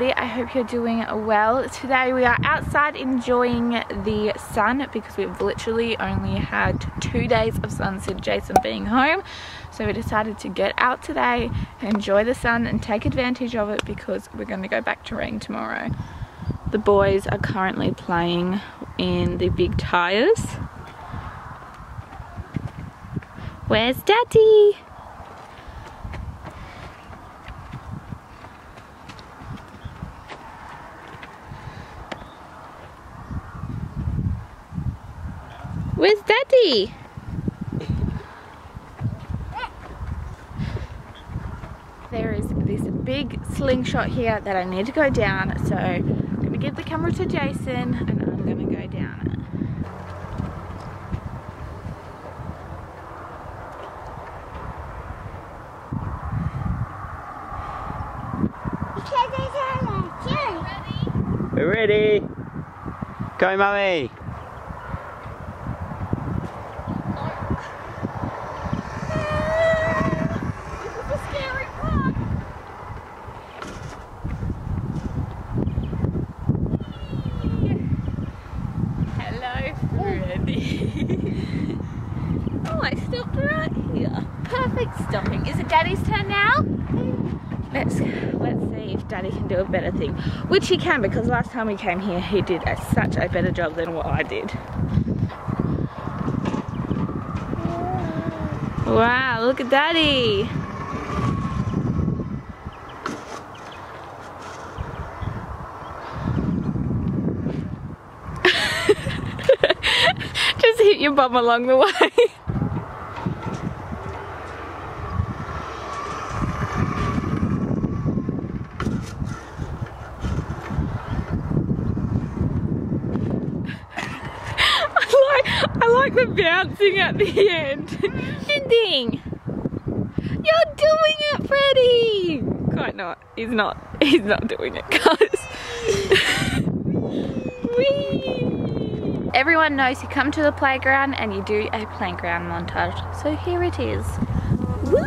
everybody, I hope you're doing well. Today we are outside enjoying the sun because we've literally only had 2 days of sun since Jason being home. So we decided to get out today, enjoy the sun and take advantage of it because we're going to go back to rain tomorrow. The boys are currently playing in the big tires. Where's Daddy? Where's Daddy? There is this big slingshot here that I need to go down, so I'm going to give the camera to Jason and I'm going to go down it. We're ready! Go, Mummy! Oh, I stopped right here. Perfect stopping. Is it Daddy's turn now? Let's see if Daddy can do a better thing. Which he can, because last time we came here, he did such a better job than what I did. Wow, look at Daddy. Just hit your bum along the way. I like the bouncing at the end. Ding. You're doing it, Freddie. Quite not. He's not doing it, guys. Whee. Everyone knows you come to the playground and you do a playground montage, so here it is. Woo!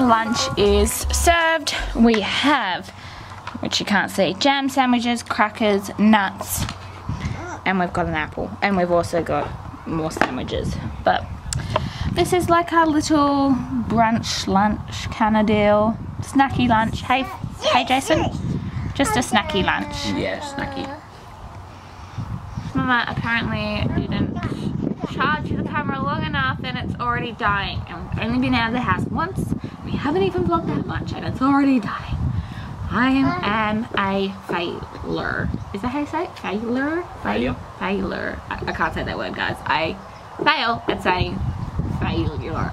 Lunch is served. We have, which you can't see, jam sandwiches, crackers, nuts, and we've got an apple. And we've also got more sandwiches. But this is like our little brunch, lunch kind of deal. Snacky lunch. Hey Jason. Just a snacky lunch. Yeah, snacky. Mama apparently didn't charge the camera long enough and it's already dying. And we've only been out of the house once. We haven't even vlogged that much and it's already dying. I am a failure. Is that how you say it? Failure? Failure. I can't say that word, guys. I fail at saying failure.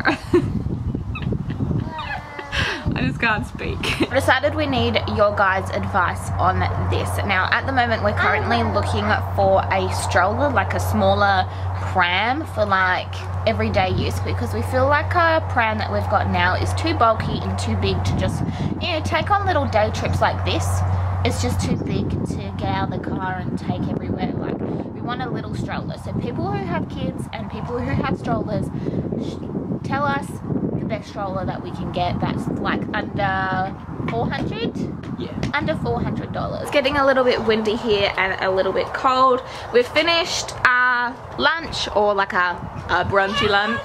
I just can't speak. I decided we need your guys' advice on this. Now, at the moment, we're currently looking for a stroller, like a smaller pram for like everyday use, because we feel like our pram that we've got now is too bulky and too big to just, you know, take on little day trips like this. It's just too big to get out of the car and take everywhere. Like, we want a little stroller. So people who have kids and people who have strollers, tell us the best stroller that we can get that's like under $400? Yeah. Under $400. It's getting a little bit windy here and a little bit cold. We've finished a lunch or like a brunchy lunch,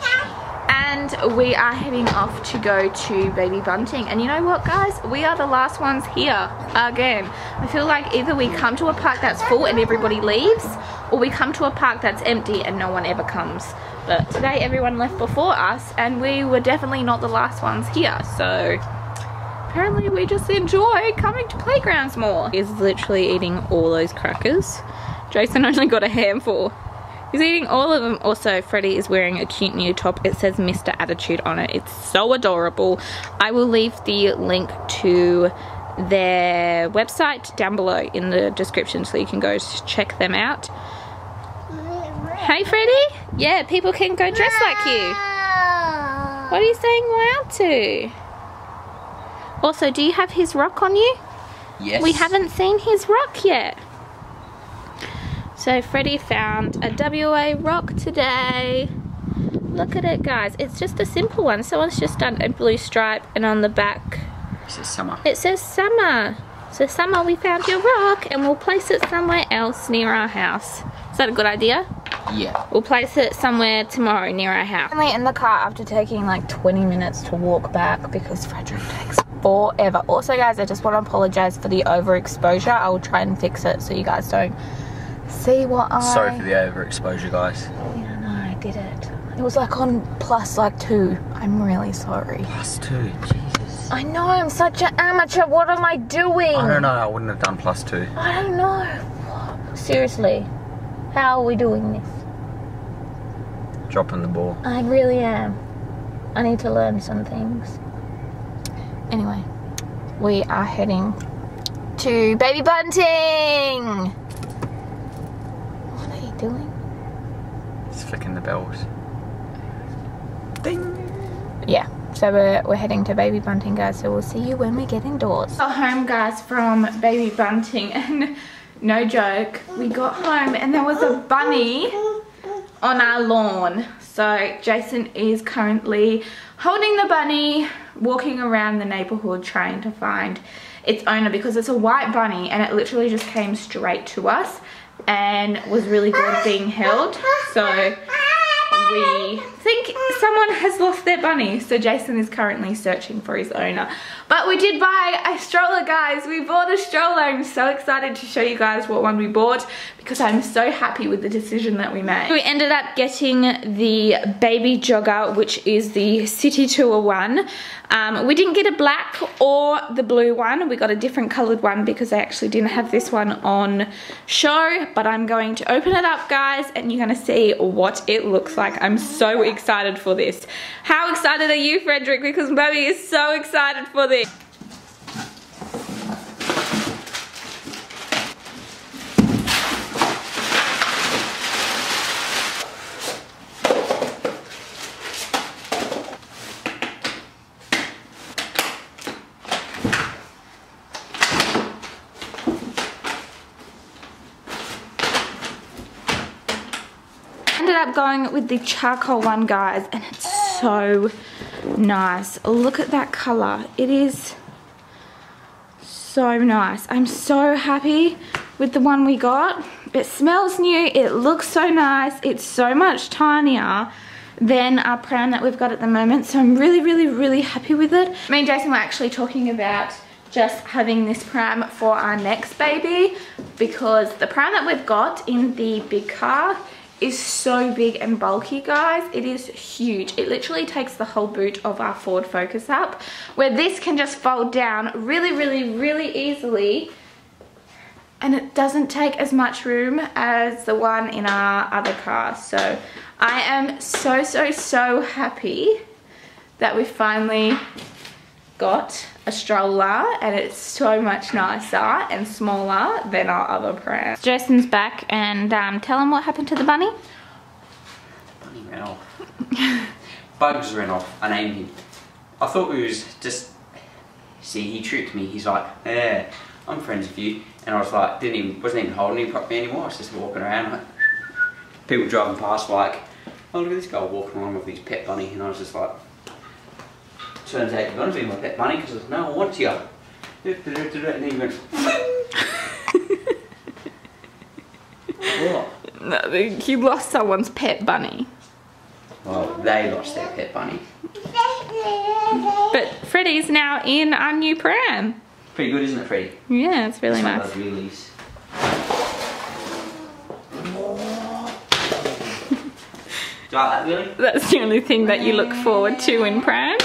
and we are heading off to go to Baby Bunting. And you know what, guys, we are the last ones here again. I feel like either we come to a park that's full and everybody leaves, or we come to a park that's empty and no one ever comes. But today everyone left before us, and we were definitely not the last ones here, so apparently we just enjoy coming to playgrounds more. He's literally eating all those crackers. Jason only got a handful. He's eating all of them. Also, Freddie is wearing a cute new top. It says Mr. Attitude on it. It's so adorable. I will leave the link to their website down below in the description so you can go check them out. Hey, Freddie? Yeah, people can go dress like you. What are you saying wow to? Also, do you have his rock on you? Yes. We haven't seen his rock yet. So Freddie found a WA rock today. Look at it, guys. It's just a simple one. Someone's just done a blue stripe, and on the back it says summer. It says summer. So summer, we found your rock, and we'll place it somewhere else near our house. Is that a good idea? Yeah. We'll place it somewhere tomorrow near our house. Finally in the car after taking like 20 minutes to walk back because Frederick takes forever. Also, guys, I just want to apologize for the overexposure. I'll try and fix it so you guys don't see what I... Sorry for the overexposure, guys. Yeah, no, I did it. It was like on plus like 2. I'm really sorry. Plus 2, Jesus. I know, I'm such an amateur. What am I doing? I don't know, I wouldn't have done plus 2. I don't know. Seriously, how are we doing this? Dropping the ball. I really am. I need to learn some things. Anyway, we are heading to Baby Bunting. What are you doing? He's flicking the bells. Ding. Yeah, so we're heading to Baby Bunting, guys, so we'll see you when we get indoors. Got home, guys, from Baby Bunting, and no joke, we got home and there was a bunny on our lawn. So Jason is currently holding the bunny, walking around the neighborhood trying to find its owner, because it's a white bunny and it literally just came straight to us and was really good being held. So we think someone has lost their bunny, so Jason is currently searching for his owner. But we did buy a stroller, guys. We bought a stroller. I'm so excited to show you guys what one we bought because I'm so happy with the decision that we made. We ended up getting the Baby Jogger, which is the city tour one. We didn't get a black or the blue one. We got a different colored one because they actually didn't have this one on show. But I'm going to open it up, guys, and you're going to see what it looks like. I'm so excited for this. How excited are you, Frederick? Because Bobby is so excited for this. Up going with the charcoal one, guys, and it's so nice. Look at that color. It is so nice. I'm so happy with the one we got. It smells new, it looks so nice. It's so much tinier than our pram that we've got at the moment, so I'm really happy with it. Me and Jason were actually talking about just having this pram for our next baby, because the pram that we've got in the big car is so big and bulky, guys. It is huge. It literally takes the whole boot of our Ford Focus up, where this can just fold down really easily, and it doesn't take as much room as the one in our other car. So I am so happy that we finally got a stroller, and it's so much nicer and smaller than our other pram. Jason's back, and tell him what happened to the bunny. The bunny ran off. Bugs ran off. I named him. I thought we was just... See, he tricked me. He's like, yeah, I'm friends with you. And I was like, wasn't even holding him properly anymore. I was just walking around like... People driving past like, oh, look at this guy walking along with his pet bunny. And I was just like... Turns out you're going to be my pet bunny because there's no one wants you. And then you went... What? You lost someone's pet bunny. Well, they lost their pet bunny. But Freddie's now in our new pram. Pretty good, isn't it, Freddie? Yeah, it's really nice. Do you like that, really? That's the only thing that you look forward to in prams.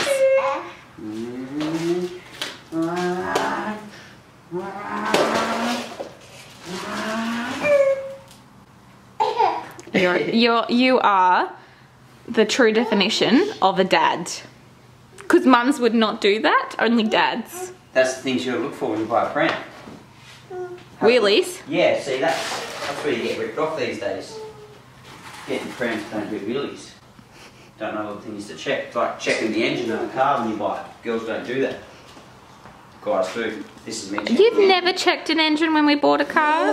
You are the true definition of a dad. Because mums would not do that, only dads. That's the things you look for when you buy a pram. Wheelies? Yeah, see, that's where you get ripped off these days. Getting prams don't do wheelies. Don't know all the things to check. It's like checking the engine on a car when you buy it. Girls don't do that. Guys do. This is me. You've never checked an engine when we bought a car?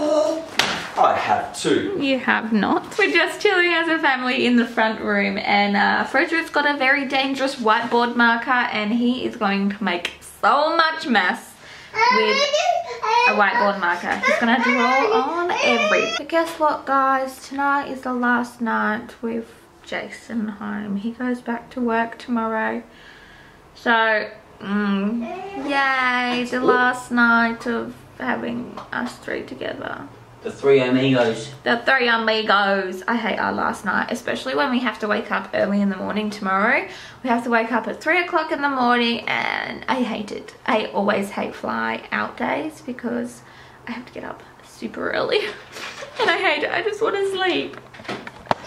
I have too. You have not. We're just chilling as a family in the front room, and Frederick's got a very dangerous whiteboard marker and he is going to make so much mess with a whiteboard marker. He's gonna draw on everything. But guess what, guys? Tonight is the last night with Jason home. He goes back to work tomorrow. So, yay, the last night of having us three together. The three amigos. The three amigos. I hate our last night, especially when we have to wake up early in the morning tomorrow. We have to wake up at 3 o'clock in the morning, and I hate it. I always hate fly out days because I have to get up super early. And I hate it. I just want to sleep.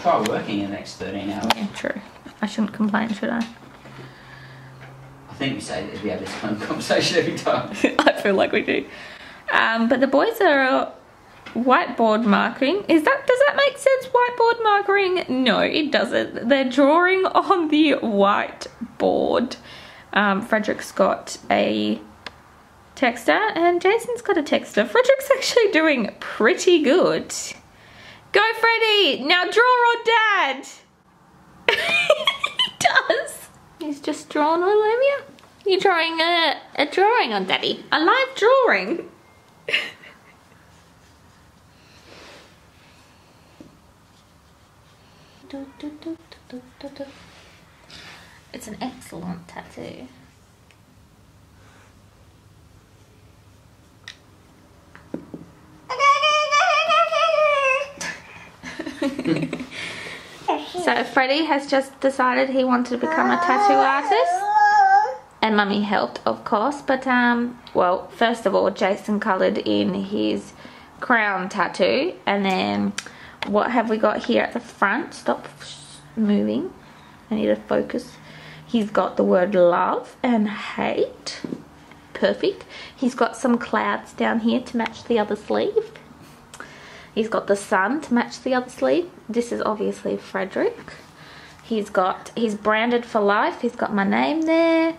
Try working the next 13 hours. Yeah, true. I shouldn't complain, should I? I think we say that we have this kind of conversation every time. I feel like we do. But the boys are... whiteboard marking. Does that make sense? Whiteboard marking? No, it doesn't. They're drawing on the whiteboard. Frederick's got a texter and Jason's got a texter. Frederick's actually doing pretty good. Go, Freddie! Now draw on Dad! He does! He's just drawn all over you. You're drawing a drawing on Daddy. A live drawing. It's an excellent tattoo. So Freddie has just decided he wanted to become a tattoo artist, and Mummy helped, of course, but well, first of all, Jason coloured in his crown tattoo, and then what have we got here at the front? Stop moving. I need to focus. He's got the word love and hate. Perfect. He's got some clouds down here to match the other sleeve. He's got the sun to match the other sleeve. This is obviously Frederick. He's branded for life. He's got my name there.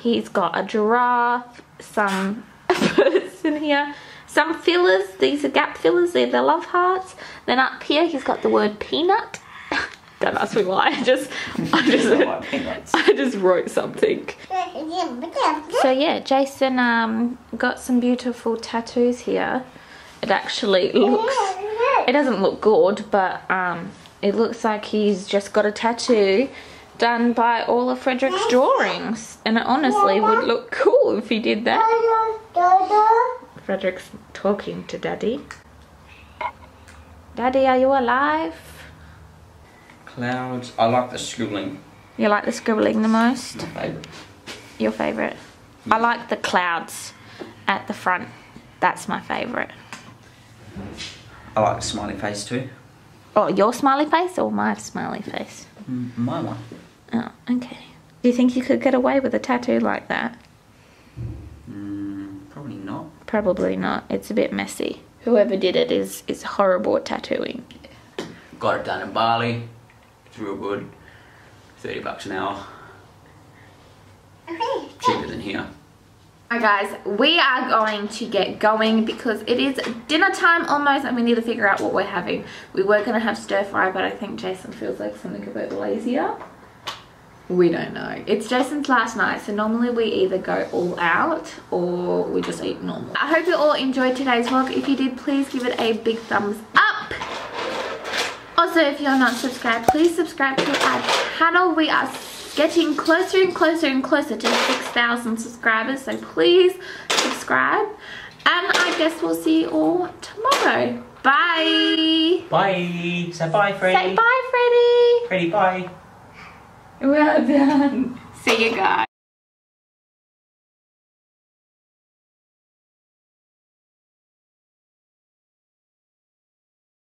He's got a giraffe, some person here. Some fillers, these are gap fillers, they're the love hearts. Then up here he's got the word peanut. Don't ask me why, I just wrote something. So yeah, Jason got some beautiful tattoos here. It actually looks, it doesn't look good, but it looks like he's just got a tattoo done by all of Frederick's drawings. And it honestly would look cool if he did that. Frederick's talking to Daddy. Daddy, are you alive? Clouds. I like the scribbling. You like the scribbling the most? My favourite. Your favourite? Yeah. I like the clouds at the front. That's my favourite. I like the smiley face too. Oh, your smiley face or my smiley face? My one. Oh, okay. Do you think you could get away with a tattoo like that? Probably not. It's a bit messy. Whoever did it is horrible at tattooing. Got it done in Bali. It's real good. $30 an hour. Cheaper than here. Hi guys, we are going to get going because it is dinner time almost and we need to figure out what we're having. We were going to have stir fry, but I think Jason feels like something a bit lazier. We don't know. It's Jason's last night, so normally we either go all out or we just eat normal. I hope you all enjoyed today's vlog. If you did, please give it a big thumbs up. Also, if you're not subscribed, please subscribe to our channel. We are getting closer and closer and closer to 6,000 subscribers, so please subscribe. And I guess we'll see you all tomorrow. Bye. Bye. Say bye, Freddie. Say bye, Freddie. Freddie, bye. Well done. See you guys.